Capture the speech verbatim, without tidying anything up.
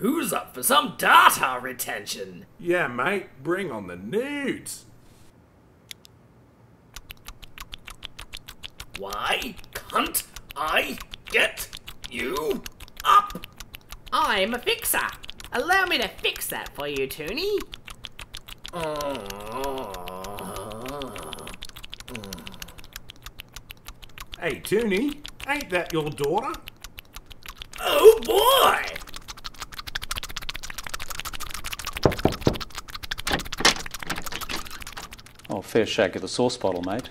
Who's up for some data retention? Yeah, mate, bring on the nudes. Why can't I get you up? I'm a fixer. Allow me to fix that for you, Toony. Hey, Toony, ain't that your daughter? Oh boy! Oh, fair shake of the sauce bottle, mate.